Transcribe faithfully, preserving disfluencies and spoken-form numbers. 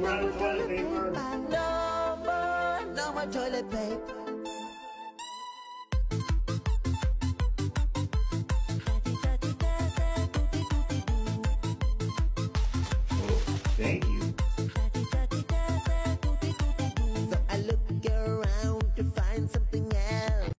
Run, run toilet paper. No more, no more toilet paper. Thank you.